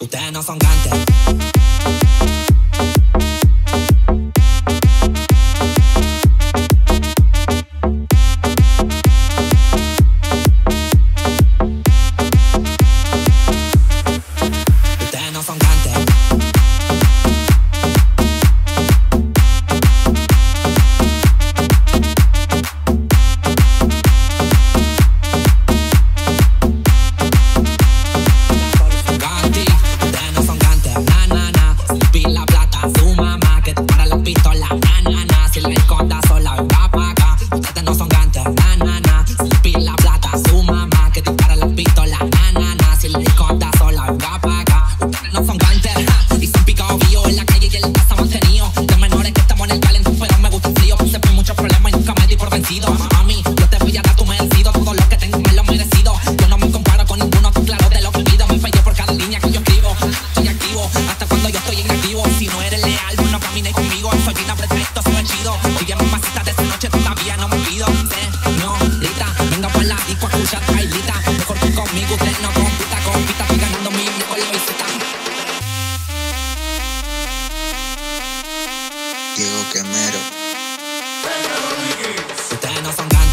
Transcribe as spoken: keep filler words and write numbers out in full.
utána van Gunter. Utána van Gunter. Chido, si bien mamacita de esa noche todavía no me olvido. No, grita, venga pa' la disco a escuchar.